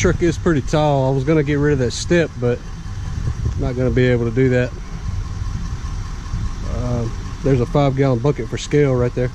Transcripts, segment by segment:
truck is pretty tall. I was going to get rid of that step, but I'm not going to be able to do that. There's a 5-gallon bucket for scale right there.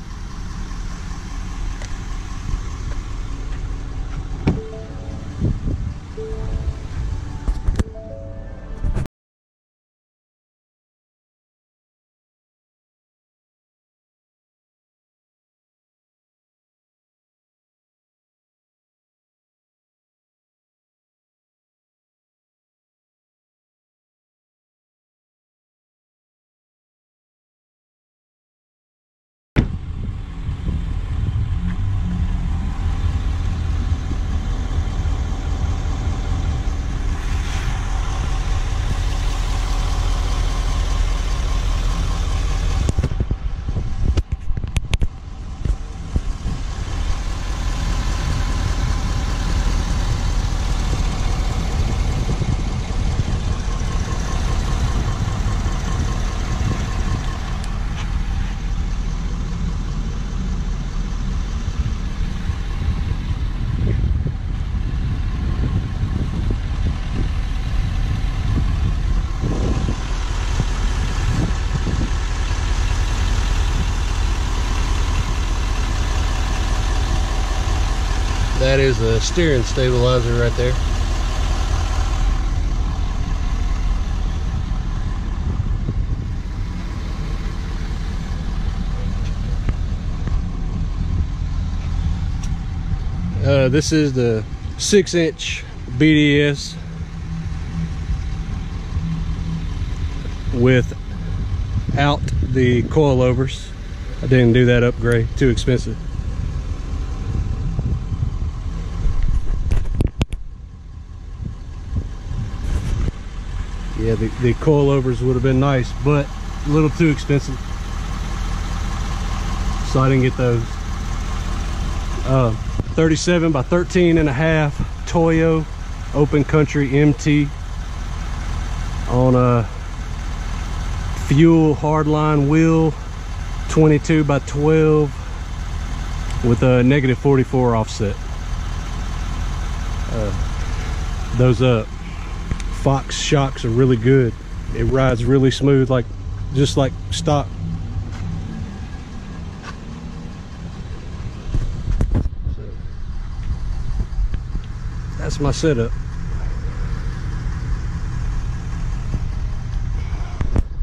That is a steering stabilizer right there. This is the 6-inch BDS without the coilovers. I didn't do that upgrade, too expensive. Yeah, the coilovers would have been nice, but a little too expensive, so I didn't get those. 37 by 13.5 Toyo Open Country MT on a Fuel Hardline wheel, 22 by 12 with a negative 44 offset. Those Fox shocks are really good. It rides really smooth, like just like stock. So, that's my setup.